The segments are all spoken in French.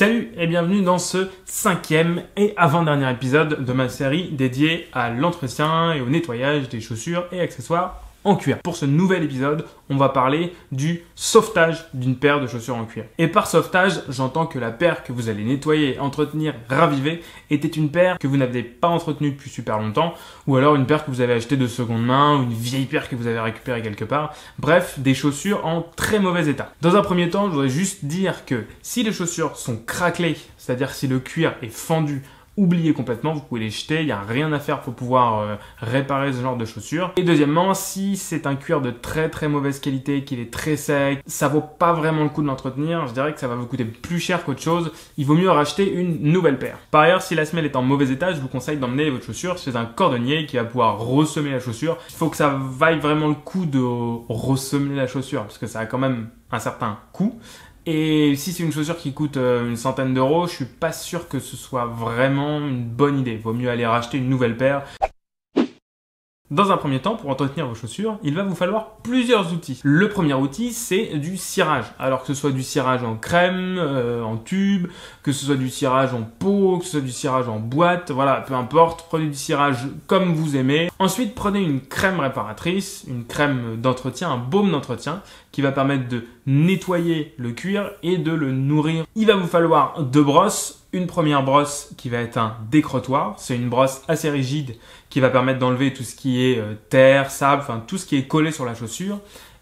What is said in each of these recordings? Salut et bienvenue dans ce cinquième et avant-dernier épisode de ma série dédiée à l'entretien et au nettoyage des chaussures et accessoires en cuir. Pour ce nouvel épisode, on va parler du sauvetage d'une paire de chaussures en cuir. Et par sauvetage, j'entends que la paire que vous allez nettoyer, entretenir, raviver était une paire que vous n'avez pas entretenue depuis super longtemps, ou alors une paire que vous avez achetée de seconde main, ou une vieille paire que vous avez récupérée quelque part. Bref, des chaussures en très mauvais état. Dans un premier temps, je voudrais juste dire que si les chaussures sont craquelées, c'est-à-dire si le cuir est fendu, oubliez complètement, vous pouvez les jeter, il n'y a rien à faire pour pouvoir réparer ce genre de chaussures. Et deuxièmement, si c'est un cuir de très mauvaise qualité, qu'il est très sec, ça vaut pas vraiment le coup de l'entretenir, je dirais que ça va vous coûter plus cher qu'autre chose, il vaut mieux racheter une nouvelle paire. Par ailleurs, si la semelle est en mauvais état, je vous conseille d'emmener votre chaussure chez un cordonnier qui va pouvoir ressemer la chaussure. Il faut que ça vaille vraiment le coup de ressemer la chaussure, parce que ça a quand même un certain coût. Et si c'est une chaussure qui coûte une centaine d'euros, je suis pas sûr que ce soit vraiment une bonne idée. Vaut mieux aller racheter une nouvelle paire. Dans un premier temps, pour entretenir vos chaussures, il va vous falloir plusieurs outils. Le premier outil, c'est du cirage. Alors que ce soit du cirage en crème, en tube, que ce soit du cirage en pot, que ce soit du cirage en boîte, voilà, peu importe, prenez du cirage comme vous aimez. Ensuite, prenez une crème réparatrice, une crème d'entretien, un baume d'entretien, qui va permettre de nettoyer le cuir et de le nourrir. Il va vous falloir deux brosses. Une première brosse qui va être un décrottoir, c'est une brosse assez rigide qui va permettre d'enlever tout ce qui est terre, sable, enfin tout ce qui est collé sur la chaussure.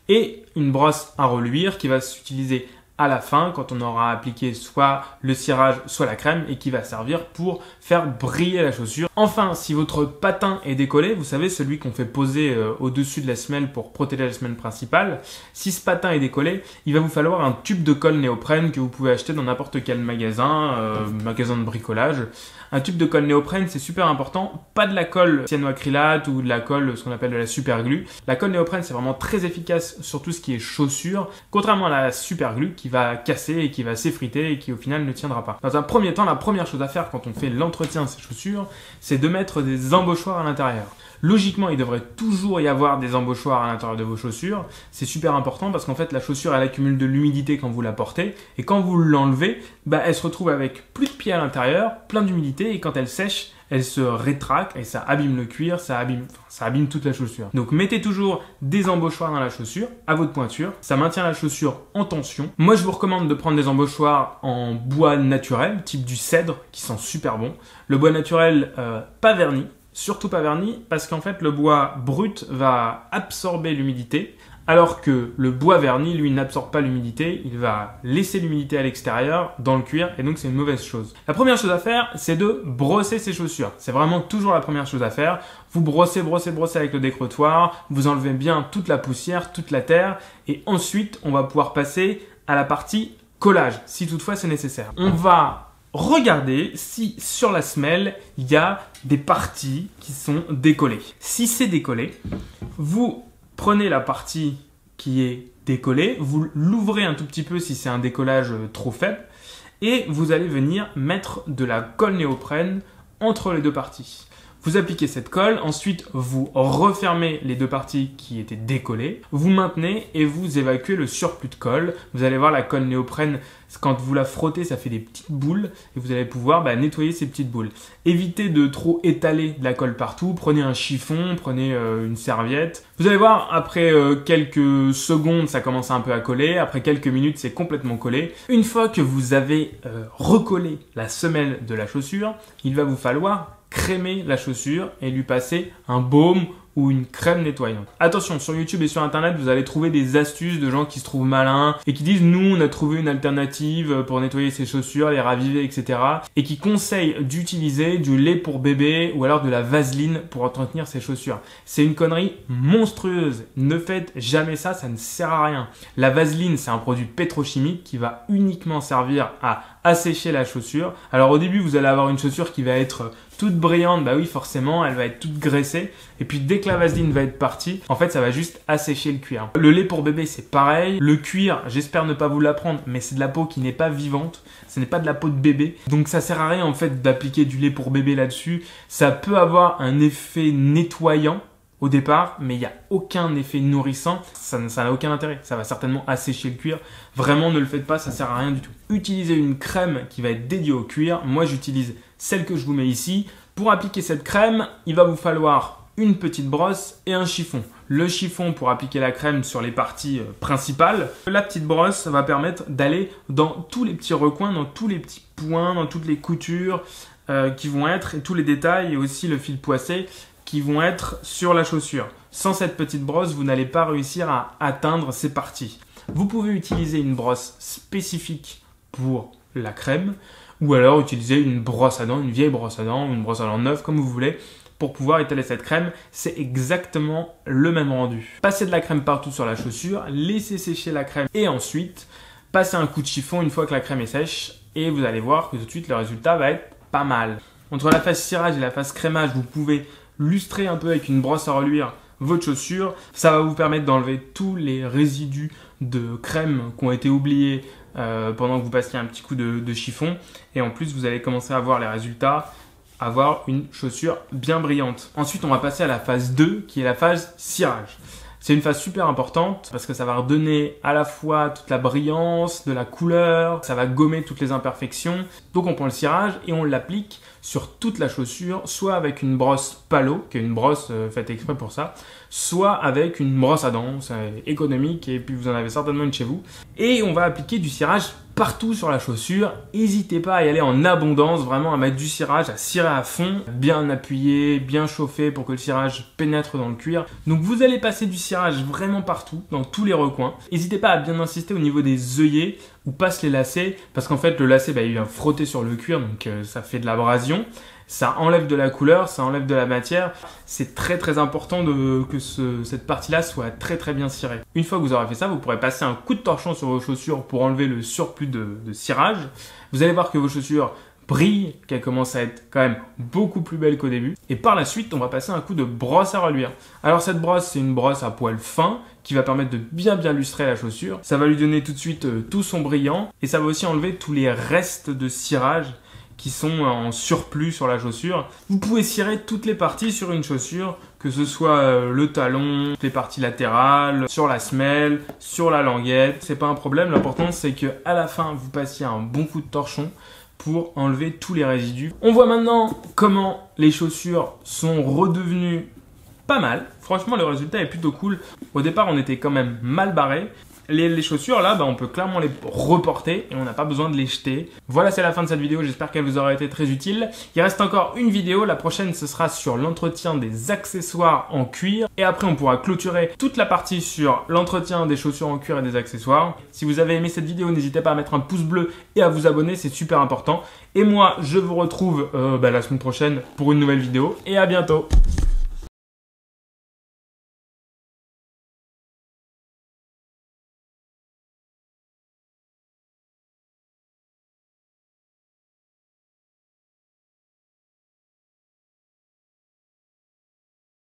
Et une brosse à reluire qui va s'utiliser à la fin quand on aura appliqué soit le cirage, soit la crème et qui va servir pour faire briller la chaussure. Enfin, si votre patin est décollé, vous savez celui qu'on fait poser au-dessus de la semelle pour protéger la semelle principale, si ce patin est décollé, il va vous falloir un tube de colle néoprène que vous pouvez acheter dans n'importe quel magasin de bricolage. Un tube de colle néoprène, c'est super important, pas de la colle cyanoacrylate ou de la colle, ce qu'on appelle de la superglue. La colle néoprène, c'est vraiment très efficace sur tout ce qui est chaussure, contrairement à la superglue qui va casser et qui va s'effriter et qui au final ne tiendra pas. Dans un premier temps, la première chose à faire quand on fait l'entretien de ces chaussures, c'est de mettre des embauchoirs à l'intérieur. Logiquement, il devrait toujours y avoir des embauchoirs à l'intérieur de vos chaussures. C'est super important parce qu'en fait, la chaussure, elle accumule de l'humidité quand vous la portez. Et quand vous l'enlevez, bah, elle se retrouve avec plus de pied à l'intérieur, plein d'humidité. Et quand elle sèche, elle se rétracte et ça abîme le cuir, ça abîme toute la chaussure. Donc, mettez toujours des embauchoirs dans la chaussure, à votre pointure. Ça maintient la chaussure en tension. Moi, je vous recommande de prendre des embauchoirs en bois naturel, type du cèdre, qui sent super bon. Le bois naturel, pas verni. Surtout pas verni parce qu'en fait le bois brut va absorber l'humidité alors que le bois verni lui n'absorbe pas l'humidité, il va laisser l'humidité à l'extérieur dans le cuir et donc c'est une mauvaise chose. La première chose à faire c'est de brosser ses chaussures, c'est vraiment toujours la première chose à faire. Vous brossez avec le décrottoir, vous enlevez bien toute la poussière, toute la terre et ensuite on va pouvoir passer à la partie collage si toutefois c'est nécessaire. On va regardez si sur la semelle, il y a des parties qui sont décollées. Si c'est décollé, vous prenez la partie qui est décollée, vous l'ouvrez un tout petit peu si c'est un décollage trop faible et vous allez venir mettre de la colle néoprène entre les deux parties. Vous appliquez cette colle, ensuite vous refermez les deux parties qui étaient décollées, vous maintenez et vous évacuez le surplus de colle. Vous allez voir la colle néoprène, quand vous la frottez, ça fait des petites boules et vous allez pouvoir nettoyer ces petites boules. Évitez de trop étaler de la colle partout, prenez un chiffon, prenez une serviette. Vous allez voir, après quelques secondes, ça commence un peu à coller, après quelques minutes, c'est complètement collé. Une fois que vous avez recollé la semelle de la chaussure, il va vous falloir crémer la chaussure et lui passer un baume ou une crème nettoyante. Attention, sur YouTube et sur Internet, vous allez trouver des astuces de gens qui se trouvent malins et qui disent « Nous, on a trouvé une alternative pour nettoyer ses chaussures, les raviver, etc. » et qui conseillent d'utiliser du lait pour bébé ou alors de la vaseline pour entretenir ses chaussures. C'est une connerie monstrueuse. Ne faites jamais ça, ça ne sert à rien. La vaseline, c'est un produit pétrochimique qui va uniquement servir à assécher la chaussure. Alors au début, vous allez avoir une chaussure qui va être toute brillante, bah oui forcément, elle va être toute graissée. Et puis dès que la vaseline va être partie, en fait ça va juste assécher le cuir. Le lait pour bébé c'est pareil. Le cuir, j'espère ne pas vous l'apprendre, mais c'est de la peau qui n'est pas vivante. Ce n'est pas de la peau de bébé. Donc ça sert à rien en fait d'appliquer du lait pour bébé là-dessus. Ça peut avoir un effet nettoyant, au départ, mais il n'y a aucun effet nourrissant, ça n'a aucun intérêt, ça va certainement assécher le cuir. Vraiment, ne le faites pas, ça ne sert à rien du tout. Utilisez une crème qui va être dédiée au cuir. Moi, j'utilise celle que je vous mets ici. Pour appliquer cette crème, il va vous falloir une petite brosse et un chiffon. Le chiffon pour appliquer la crème sur les parties principales. La petite brosse va permettre d'aller dans tous les petits recoins, dans tous les petits points, dans toutes les coutures qui vont être, et tous les détails, et aussi le fil poissé qui vont être sur la chaussure. Sans cette petite brosse, vous n'allez pas réussir à atteindre ces parties. Vous pouvez utiliser une brosse spécifique pour la crème, ou alors utiliser une brosse à dents, une vieille brosse à dents, une brosse à dents neuve, comme vous voulez, pour pouvoir étaler cette crème. C'est exactement le même rendu. Passez de la crème partout sur la chaussure, laissez sécher la crème et ensuite, passez un coup de chiffon une fois que la crème est sèche et vous allez voir que tout de suite, le résultat va être pas mal. Entre la phase cirage et la phase crémage, vous pouvez lustrer un peu avec une brosse à reluire votre chaussure. Ça va vous permettre d'enlever tous les résidus de crème qui ont été oubliés pendant que vous passiez un petit coup de chiffon. Et en plus, vous allez commencer à voir les résultats, avoir une chaussure bien brillante. Ensuite, on va passer à la phase 2 qui est la phase cirage. C'est une phase super importante parce que ça va redonner à la fois toute la brillance, de la couleur, ça va gommer toutes les imperfections. Donc on prend le cirage et on l'applique sur toute la chaussure, soit avec une brosse palo, qui est une brosse faite exprès pour ça, soit avec une brosse à dents, c'est économique et puis vous en avez certainement une chez vous. Et on va appliquer du cirage partout sur la chaussure. N'hésitez pas à y aller en abondance, vraiment à mettre du cirage, à cirer à fond, bien appuyé, bien chauffé pour que le cirage pénètre dans le cuir. Donc vous allez passer du cirage vraiment partout, dans tous les recoins. N'hésitez pas à bien insister au niveau des œillets où passent les lacets, parce qu'en fait le lacet il vient frotter sur le cuir, donc ça fait de l'abrasion. Ça enlève de la couleur, ça enlève de la matière. C'est très très important que cette partie-là soit très très bien cirée. Une fois que vous aurez fait ça, vous pourrez passer un coup de torchon sur vos chaussures pour enlever le surplus de cirage. Vous allez voir que vos chaussures brillent, qu'elles commencent à être quand même beaucoup plus belles qu'au début. Et par la suite, on va passer un coup de brosse à reluire. Alors cette brosse, c'est une brosse à poil fin qui va permettre de bien lustrer la chaussure. Ça va lui donner tout de suite tout son brillant et ça va aussi enlever tous les restes de cirage qui sont en surplus sur la chaussure. Vous pouvez cirer toutes les parties sur une chaussure, que ce soit le talon, les parties latérales, sur la semelle, sur la languette. C'est pas un problème, l'important c'est que à la fin vous passiez un bon coup de torchon pour enlever tous les résidus. On voit maintenant comment les chaussures sont redevenues pas mal. Franchement, le résultat est plutôt cool. Au départ, on était quand même mal barré. Les chaussures, là, on peut clairement les reporter et on n'a pas besoin de les jeter. Voilà, c'est la fin de cette vidéo. J'espère qu'elle vous aura été très utile. Il reste encore une vidéo. La prochaine, ce sera sur l'entretien des accessoires en cuir. Et après, on pourra clôturer toute la partie sur l'entretien des chaussures en cuir et des accessoires. Si vous avez aimé cette vidéo, n'hésitez pas à mettre un pouce bleu et à vous abonner. C'est super important. Et moi, je vous retrouve la semaine prochaine pour une nouvelle vidéo. Et à bientôt.